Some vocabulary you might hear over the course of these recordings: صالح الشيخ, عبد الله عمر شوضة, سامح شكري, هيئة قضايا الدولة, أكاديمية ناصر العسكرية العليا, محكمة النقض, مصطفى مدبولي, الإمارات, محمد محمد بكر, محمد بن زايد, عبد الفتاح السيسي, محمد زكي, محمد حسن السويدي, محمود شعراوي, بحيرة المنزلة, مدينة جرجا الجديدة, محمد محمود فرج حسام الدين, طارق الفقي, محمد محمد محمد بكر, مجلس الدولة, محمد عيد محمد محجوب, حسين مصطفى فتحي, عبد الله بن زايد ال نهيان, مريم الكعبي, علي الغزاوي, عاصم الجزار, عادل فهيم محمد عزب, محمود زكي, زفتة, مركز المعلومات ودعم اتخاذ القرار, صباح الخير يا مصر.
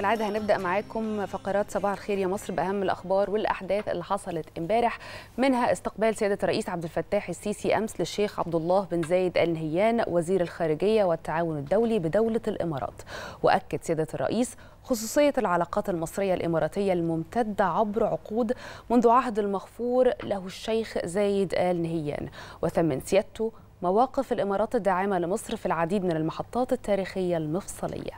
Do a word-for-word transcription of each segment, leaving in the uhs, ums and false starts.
كالعاده هنبدا معاكم فقرات صباح الخير يا مصر باهم الاخبار والاحداث اللي حصلت امبارح، منها استقبال سياده الرئيس عبد الفتاح السيسي امس للشيخ عبد الله بن زايد ال نهيان وزير الخارجيه والتعاون الدولي بدوله الامارات. واكد سياده الرئيس خصوصيه العلاقات المصريه الاماراتيه الممتده عبر عقود منذ عهد المغفور له الشيخ زايد ال نهيان، وثمن سيادته مواقف الامارات الداعمه لمصر في العديد من المحطات التاريخيه المفصليه.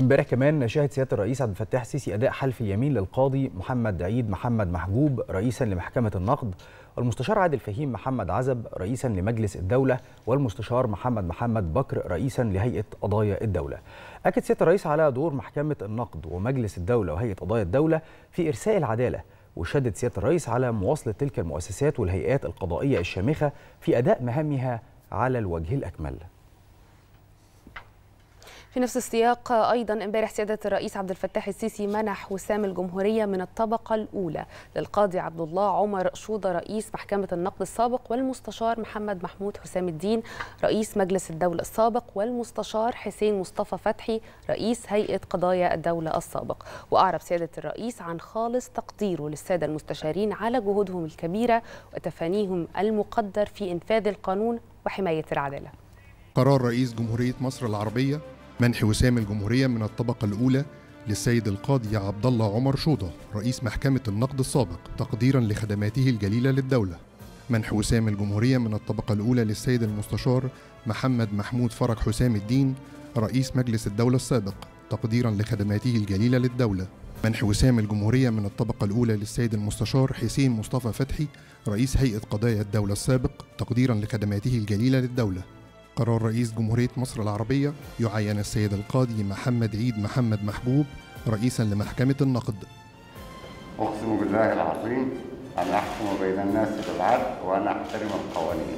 امبارح كمان شهد سياده الرئيس عبد الفتاح السيسي اداء حلف اليمين للقاضي محمد عيد محمد محجوب رئيسا لمحكمه النقض، والمستشار عادل فهيم محمد عزب رئيسا لمجلس الدوله، والمستشار محمد محمد بكر رئيسا لهيئه قضايا الدوله. اكد سياده الرئيس على دور محكمه النقض ومجلس الدوله وهيئه قضايا الدوله في ارساء العداله، وشدد سياده الرئيس على مواصله تلك المؤسسات والهيئات القضائيه الشامخه في اداء مهامها على الوجه الاكمل. في نفس السياق أيضا امبارح سيادة الرئيس عبد الفتاح السيسي منح وسام الجمهورية من الطبقة الأولى للقاضي عبد الله عمر شوضة رئيس محكمة النقض السابق، والمستشار محمد محمود حسام الدين رئيس مجلس الدولة السابق، والمستشار حسين مصطفى فتحي رئيس هيئة قضايا الدولة السابق. وأعرب سيادة الرئيس عن خالص تقديره للسادة المستشارين على جهودهم الكبيرة وتفانيهم المقدر في إنفاذ القانون وحماية العدالة. قرار رئيس جمهورية مصر العربية منح وسام الجمهورية من الطبقة الأولى للسيد القاضي عبد الله عمر شوضة رئيس محكمة النقض السابق تقديرا لخدماته الجليلة للدولة. منح وسام الجمهورية من الطبقة الأولى للسيد المستشار محمد محمود فرج حسام الدين رئيس مجلس الدولة السابق تقديرا لخدماته الجليلة للدولة. منح وسام الجمهورية من الطبقة الأولى للسيد المستشار حسين مصطفى فتحي رئيس هيئة قضايا الدولة السابق تقديرا لخدماته الجليلة للدولة. قرار رئيس جمهورية مصر العربية يعين السيد القاضي محمد عيد محمد محجوب رئيسا لمحكمة النقض. أقسم بالله العظيم أن أحكم بين الناس بالعدل وأن أحترم القوانين.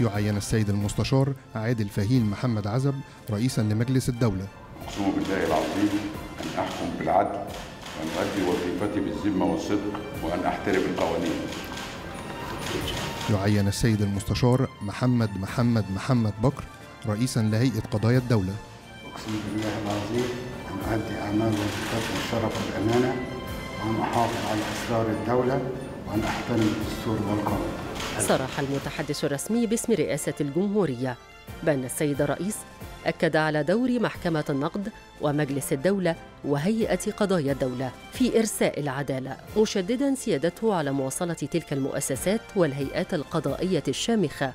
يعين السيد المستشار عادل فهيم محمد عزب رئيسا لمجلس الدولة. أقسم بالله العظيم أن أحكم بالعدل وأن أؤدي وظيفتي بالذمة والصدق وأن أحترم القوانين. يعين السيد المستشار محمد محمد محمد بكر رئيسا لهيئة قضايا الدولة. أقسم بالله العظيم أن أؤدي أعمال وظيفتي بشرف والأمانة، وأن أحافظ على أسرار الدولة، وأن أحترم الدستور والقانون. صرح المتحدث الرسمي باسم رئاسة الجمهورية بأن السيد الرئيس أكد على دور محكمة النقض ومجلس الدولة وهيئة قضايا الدولة في إرساء العدالة، مشدداً سيادته على مواصلة تلك المؤسسات والهيئات القضائية الشامخة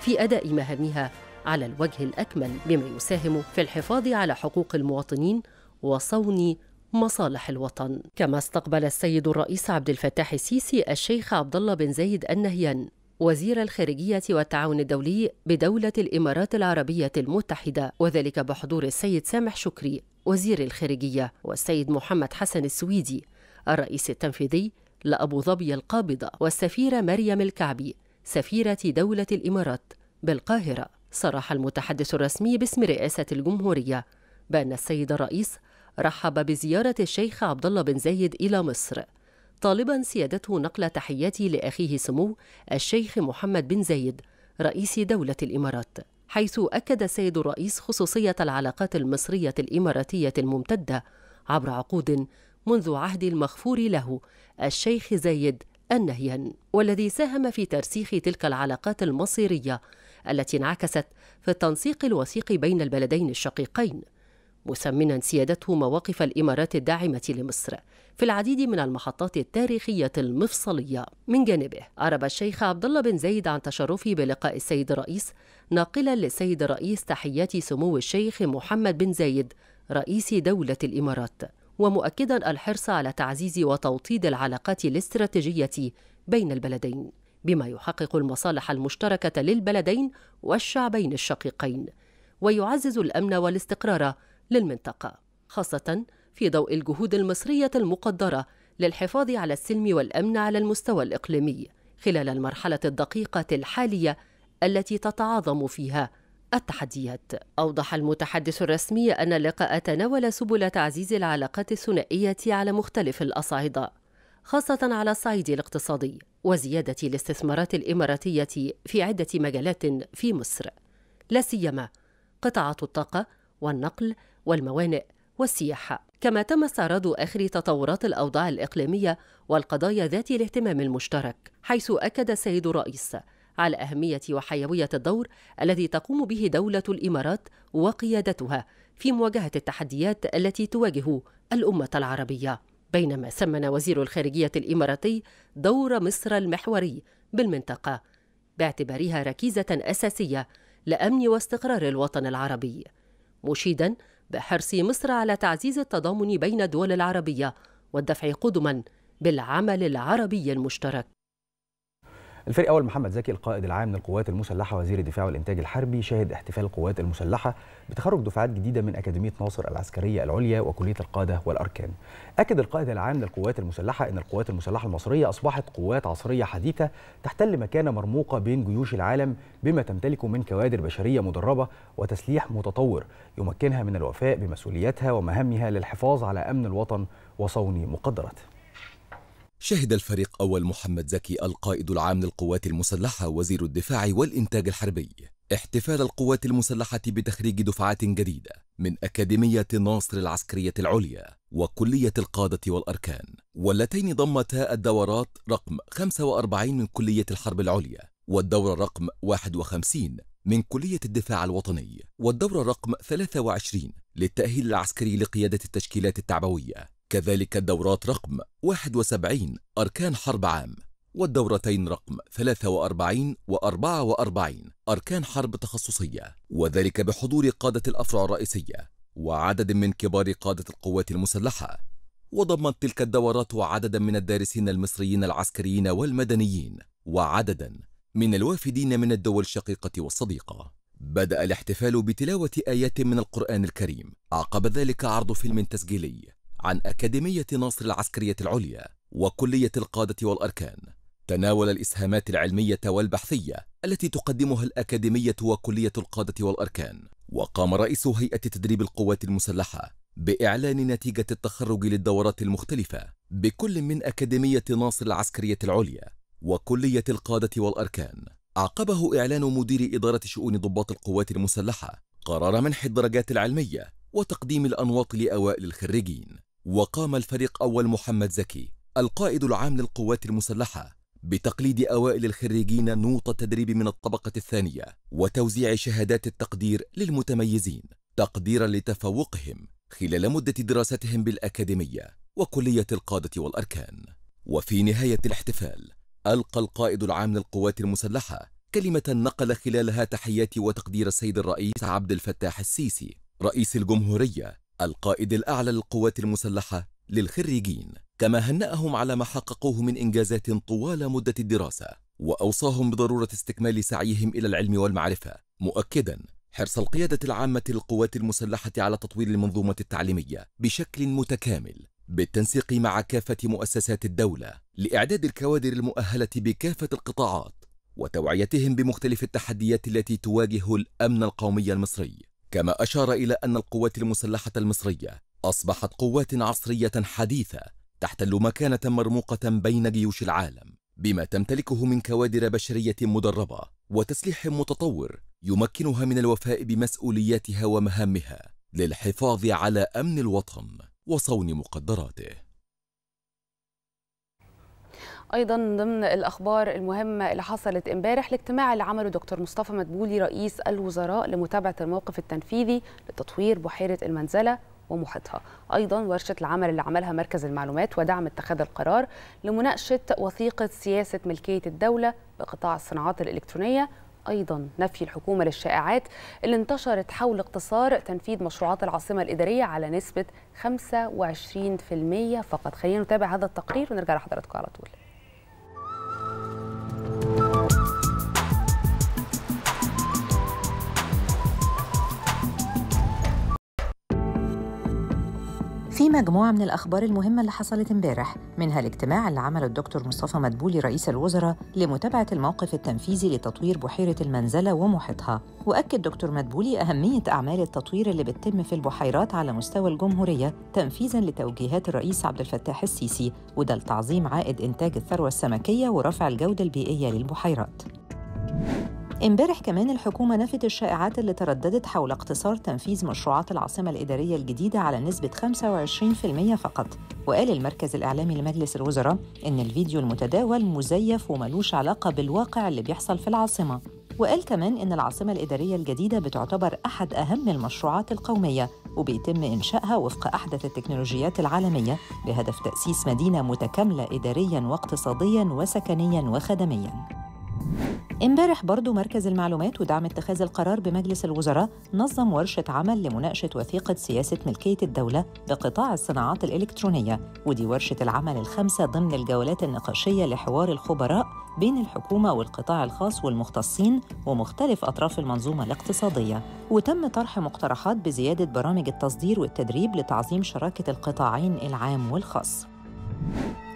في أداء مهامها على الوجه الأكمل، بما يساهم في الحفاظ على حقوق المواطنين وصون مصالح الوطن. كما استقبل السيد الرئيس عبد الفتاح السيسي الشيخ عبد الله بن زايد ال نهيان وزير الخارجية والتعاون الدولي بدولة الإمارات العربية المتحدة، وذلك بحضور السيد سامح شكري وزير الخارجية والسيد محمد حسن السويدي الرئيس التنفيذي لأبو ظبي القابضة، والسفيرة مريم الكعبي سفيرة دولة الإمارات بالقاهرة. صرح المتحدث الرسمي باسم رئاسة الجمهورية بأن السيد الرئيس رحب بزيارة الشيخ عبد الله بن زايد إلى مصر، طالبا سيادته نقل تحياتي لأخيه سمو الشيخ محمد بن زايد رئيس دولة الإمارات، حيث أكد السيد الرئيس خصوصية العلاقات المصرية الإماراتية الممتدة عبر عقود منذ عهد المغفور له الشيخ زايد ال نهيان، والذي ساهم في ترسيخ تلك العلاقات المصيرية التي انعكست في التنسيق الوثيق بين البلدين الشقيقين، مثمنا سيادته مواقف الإمارات الداعمة لمصر في العديد من المحطات التاريخية المفصلية. من جانبه أعرب الشيخ عبد الله بن زايد عن تشرفه بلقاء السيد الرئيس، ناقلا للسيد الرئيس تحيات سمو الشيخ محمد بن زايد رئيس دولة الإمارات، ومؤكدا الحرص على تعزيز وتوطيد العلاقات الاستراتيجية بين البلدين بما يحقق المصالح المشتركة للبلدين والشعبين الشقيقين، ويعزز الأمن والاستقرار للمنطقة، خاصة في ضوء الجهود المصرية المقدرة للحفاظ على السلم والأمن على المستوى الإقليمي خلال المرحلة الدقيقة الحالية التي تتعاظم فيها التحديات. أوضح المتحدث الرسمي أن اللقاء تناول سبل تعزيز العلاقات الثنائية على مختلف الأصعدة، خاصة على الصعيد الاقتصادي وزيادة الاستثمارات الإماراتية في عدة مجالات في مصر، لا سيما قطاعات الطاقة والنقل والموانئ والسياحة. كما تم استعراض آخر تطورات الأوضاع الإقليمية والقضايا ذات الاهتمام المشترك، حيث أكد السيد الرئيس على أهمية وحيوية الدور الذي تقوم به دولة الإمارات وقيادتها في مواجهة التحديات التي تواجه الأمة العربية. بينما سمّن وزير الخارجية الإماراتي دور مصر المحوري بالمنطقة باعتبارها ركيزة أساسية لأمن واستقرار الوطن العربي، مشيداً بحرص مصر على تعزيز التضامن بين الدول العربية والدفع قدماً بالعمل العربي المشترك. الفريق أول محمد زكي القائد العام للقوات المسلحة وزير الدفاع والإنتاج الحربي شهد احتفال القوات المسلحة بتخرج دفعات جديدة من أكاديمية ناصر العسكرية العليا وكلية القادة والأركان. أكد القائد العام للقوات المسلحة أن القوات المسلحة المصرية أصبحت قوات عصرية حديثة تحتل مكانة مرموقة بين جيوش العالم بما تمتلك من كوادر بشرية مدربة وتسليح متطور يمكنها من الوفاء بمسؤولياتها ومهامها للحفاظ على أمن الوطن وصون مقدراته. شهد الفريق أول محمد زكي القائد العام للقوات المسلحة وزير الدفاع والإنتاج الحربي احتفال القوات المسلحة بتخريج دفعات جديدة من أكاديمية ناصر العسكرية العليا وكلية القادة والأركان، واللتين ضمتا الدورات رقم خمسة وأربعين من كلية الحرب العليا، والدورة رقم واحد وخمسين من كلية الدفاع الوطني، والدورة رقم ثلاثة وعشرين للتأهيل العسكري لقيادة التشكيلات التعبوية، كذلك الدورات رقم واحد وسبعين أركان حرب عام، والدورتين رقم ثلاثة وأربعين و أربعة وأربعين أركان حرب تخصصية، وذلك بحضور قادة الأفرع الرئيسية وعدد من كبار قادة القوات المسلحة. وضمت تلك الدورات عددا من الدارسين المصريين العسكريين والمدنيين وعددا من الوافدين من الدول الشقيقة والصديقة. بدأ الاحتفال بتلاوة آيات من القرآن الكريم، عقب ذلك عرض فيلم تسجيلي عن أكاديمية ناصر العسكرية العليا وكلية القادة والأركان تناول الإسهامات العلمية والبحثية التي تقدمها الأكاديمية وكلية القادة والأركان. وقام رئيس هيئة تدريب القوات المسلحة بإعلان نتيجة التخرج للدورات المختلفة بكل من أكاديمية ناصر العسكرية العليا وكلية القادة والأركان. عقبه إعلان مدير إدارة شؤون ضباط القوات المسلحة قرار منح الدرجات العلمية وتقديم الأنواط لأوائل الخريجين. وقام الفريق أول محمد زكي القائد العام للقوات المسلحة بتقليد أوائل الخريجين نوط التدريب من الطبقة الثانية وتوزيع شهادات التقدير للمتميزين تقديرا لتفوقهم خلال مدة دراستهم بالأكاديمية وكلية القادة والأركان. وفي نهاية الاحتفال ألقى القائد العام للقوات المسلحة كلمة نقل خلالها تحيات وتقدير السيد الرئيس عبد الفتاح السيسي رئيس الجمهورية القائد الأعلى للقوات المسلحة للخريجين، كما هنأهم على ما حققوه من إنجازات طوال مدة الدراسة، وأوصاهم بضرورة استكمال سعيهم إلى العلم والمعرفة، مؤكدا حرص القيادة العامة للقوات المسلحة على تطوير المنظومة التعليمية بشكل متكامل بالتنسيق مع كافة مؤسسات الدولة لإعداد الكوادر المؤهلة بكافة القطاعات وتوعيتهم بمختلف التحديات التي تواجه الأمن القومي المصري. كما أشار إلى أن القوات المسلحة المصرية أصبحت قوات عصرية حديثة تحتل مكانة مرموقة بين جيوش العالم بما تمتلكه من كوادر بشرية مدربة وتسليح متطور يمكنها من الوفاء بمسؤولياتها ومهامها للحفاظ على أمن الوطن وصون مقدراته. أيضا ضمن الأخبار المهمة اللي حصلت امبارح الاجتماع اللي عمله دكتور مصطفى مدبولي رئيس الوزراء لمتابعة الموقف التنفيذي لتطوير بحيرة المنزلة ومحيطها، أيضا ورشة العمل اللي عملها مركز المعلومات ودعم اتخاذ القرار لمناقشة وثيقة سياسة ملكية الدولة بقطاع الصناعات الإلكترونية، أيضا نفي الحكومة للشائعات اللي انتشرت حول اقتصار تنفيذ مشروعات العاصمة الإدارية على نسبة خمسة وعشرين بالمئة فقط. خلينا نتابع هذا التقرير ونرجع لحضراتكم على طول. في مجموعة من الأخبار المهمة اللي حصلت امبارح، منها الاجتماع اللي عمله الدكتور مصطفى مدبولي رئيس الوزراء لمتابعة الموقف التنفيذي لتطوير بحيرة المنزلة ومحيطها. وأكد دكتور مدبولي أهمية أعمال التطوير اللي بتتم في البحيرات على مستوى الجمهورية تنفيذاً لتوجيهات الرئيس عبد الفتاح السيسي، وده لتعظيم عائد إنتاج الثروة السمكية ورفع الجودة البيئية للبحيرات. امبارح كمان الحكومة نفت الشائعات اللي ترددت حول اقتصار تنفيذ مشروعات العاصمة الإدارية الجديدة على نسبة خمسة وعشرين بالمئة فقط، وقال المركز الإعلامي لمجلس الوزراء إن الفيديو المتداول مزيف وملوش علاقة بالواقع اللي بيحصل في العاصمة، وقال كمان إن العاصمة الإدارية الجديدة بتعتبر أحد أهم المشروعات القومية وبيتم إنشائها وفق أحدث التكنولوجيات العالمية بهدف تأسيس مدينة متكاملة إدارياً واقتصادياً وسكنياً وخدمياً. امبارح برضو مركز المعلومات ودعم اتخاذ القرار بمجلس الوزراء نظم ورشة عمل لمناقشة وثيقة سياسة ملكية الدولة لقطاع الصناعات الإلكترونية، ودي ورشة العمل الخامسة ضمن الجولات النقاشية لحوار الخبراء بين الحكومة والقطاع الخاص والمختصين ومختلف أطراف المنظومة الاقتصادية، وتم طرح مقترحات بزيادة برامج التصدير والتدريب لتعظيم شراكة القطاعين العام والخاص.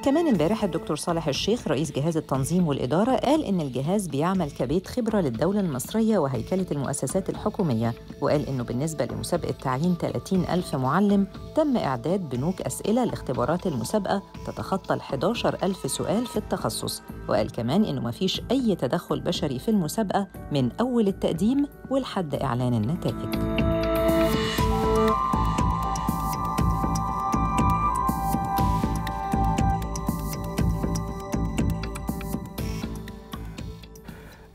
كمان امبارح الدكتور صالح الشيخ رئيس جهاز التنظيم والإدارة قال إن الجهاز بيعمل كبيت خبرة للدولة المصرية وهيكلة المؤسسات الحكومية، وقال إنه بالنسبة لمسابقة تعيين ثلاثين ألف معلم تم إعداد بنوك أسئلة لاختبارات المسابقة تتخطى ال حداشر ألف سؤال في التخصص، وقال كمان إنه مفيش أي تدخل بشري في المسابقة من أول التقديم ولحد إعلان النتائج.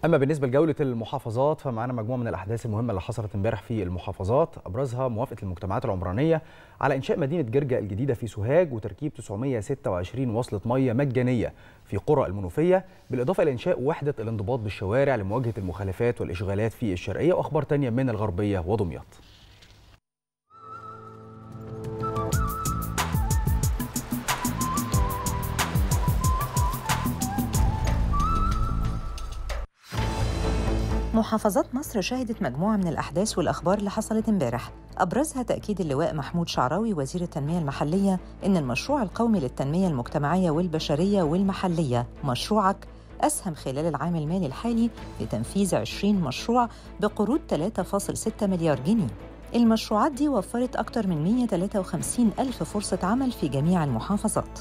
أما بالنسبة لجولة المحافظات فمعانا مجموعة من الأحداث المهمة اللي حصلت امبارح في المحافظات، أبرزها موافقة المجتمعات العمرانية على إنشاء مدينة جرجا الجديدة في سوهاج وتركيب تسعمئة وستة وعشرين وصلة مية مجانية في قرى المنوفية، بالإضافة إلى إنشاء وحدة الانضباط بالشوارع لمواجهة المخالفات والإشغالات في الشرقية، وأخبار تانية من الغربية ودمياط. محافظات مصر شهدت مجموعة من الأحداث والأخبار اللي حصلت امبارح، أبرزها تأكيد اللواء محمود شعراوي وزير التنمية المحلية إن المشروع القومي للتنمية المجتمعية والبشرية والمحلية مشروعك أسهم خلال العام المالي الحالي لتنفيذ عشرين مشروع بقروض ثلاثة فاصلة ستة مليار جنيه. المشروعات دي وفرت أكثر من مئة وثلاثة وخمسين ألف فرصة عمل في جميع المحافظات.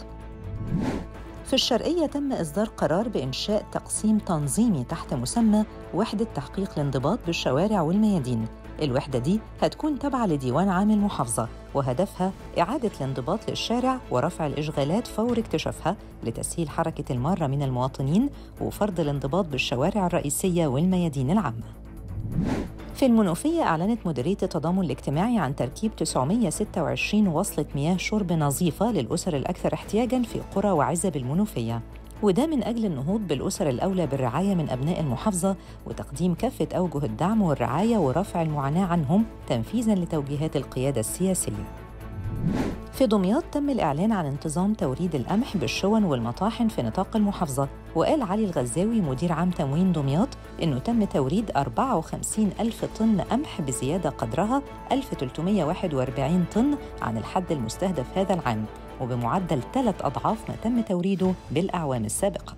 في الشرقية تم إصدار قرار بإنشاء تقسيم تنظيمي تحت مسمى وحدة تحقيق الانضباط بالشوارع والميادين، الوحدة دي هتكون تابعة لديوان عام المحافظة وهدفها إعادة الانضباط للشارع ورفع الإشغالات فور اكتشافها لتسهيل حركة المارة من المواطنين وفرض الانضباط بالشوارع الرئيسية والميادين العامة. في المنوفية أعلنت مديرية التضامن الاجتماعي عن تركيب تسعمئة وستة وعشرين وصلة مياه شرب نظيفة للأسر الأكثر احتياجاً في قرى وعزب المنوفية، وده من أجل النهوض بالأسر الأولى بالرعاية من أبناء المحافظة وتقديم كافة أوجه الدعم والرعاية ورفع المعاناة عنهم تنفيذاً لتوجيهات القيادة السياسية. في دمياط تم الإعلان عن انتظام توريد القمح بالشون والمطاحن في نطاق المحافظة، وقال علي الغزاوي مدير عام تموين دمياط إنه تم توريد أربعة وخمسين ألف طن قمح بزيادة قدرها ألف وثلاثمئة وواحد وأربعين طن عن الحد المستهدف هذا العام، وبمعدل ثلاث أضعاف ما تم توريده بالأعوام السابقة.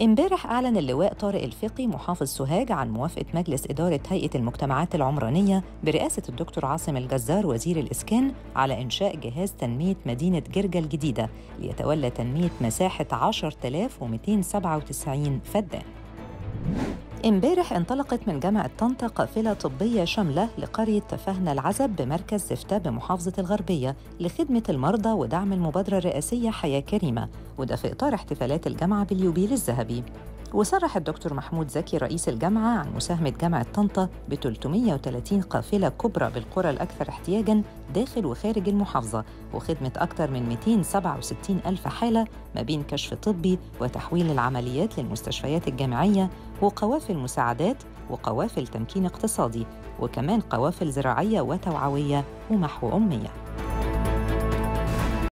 امبارح أعلن اللواء طارق الفقي محافظ سوهاج عن موافقة مجلس إدارة هيئة المجتمعات العمرانية برئاسة الدكتور عاصم الجزار وزير الإسكان على إنشاء جهاز تنمية مدينة جرجا الجديدة ليتولى تنمية مساحة عشرة آلاف ومئتين وسبعة وتسعين فدان. امبارح انطلقت من جامعة طنطا قافلة طبية شاملة لقرية تفاهنا العزب بمركز زفتة بمحافظة الغربية لخدمة المرضى ودعم المبادرة الرئاسية حياة كريمة، وده في إطار احتفالات الجامعة باليوبيل الذهبي. وصرح الدكتور محمود زكي رئيس الجامعة عن مساهمة جامعة طنطا ب ثلاثمئة وثلاثين قافلة كبرى بالقرى الأكثر احتياجاً داخل وخارج المحافظة وخدمة أكثر من مئتين وسبعة وستين ألف حالة ما بين كشف طبي وتحويل العمليات للمستشفيات الجامعية وقوافل مساعدات وقوافل تمكين اقتصادي وكمان قوافل زراعية وتوعوية ومحو أمية.